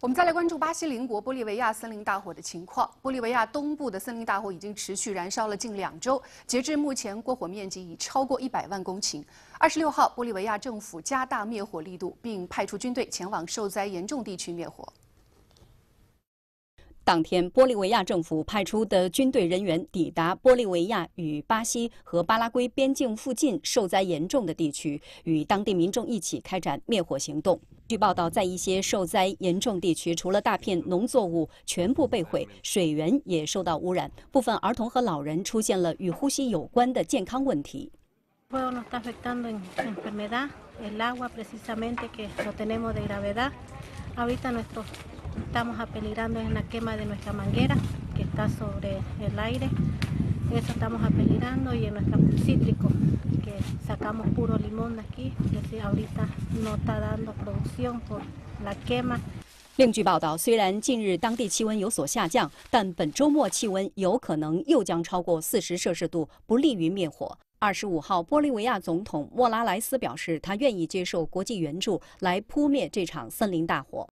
我们再来关注巴西邻国玻利维亚森林大火的情况。玻利维亚东部的森林大火已经持续燃烧了近2周，截至目前，过火面积已超过100万公顷。26号，玻利维亚政府加大灭火力度，并派出军队前往受灾严重地区灭火。 当天，玻利维亚政府派出的军队人员抵达玻利维亚与巴西和巴拉圭边境附近受灾严重的地区，与当地民众一起开展灭火行动。据报道，在一些受灾严重地区，除了大片农作物全部被毁，水源也受到污染，部分儿童和老人出现了与呼吸有关的健康问题。 Estamos apelirando en la quema de nuestra manguera que está sobre el aire. Eso estamos apelirando y en nuestro cítrico que sacamos puro limón de aquí, que ahorita no está dando producción por la quema. 另据报道，虽然近日当地气温有所下降，但本周末气温有可能又将超过40摄氏度，不利于灭火。25号，玻利维亚总统莫拉莱斯表示，他愿意接受国际援助来扑灭这场森林大火。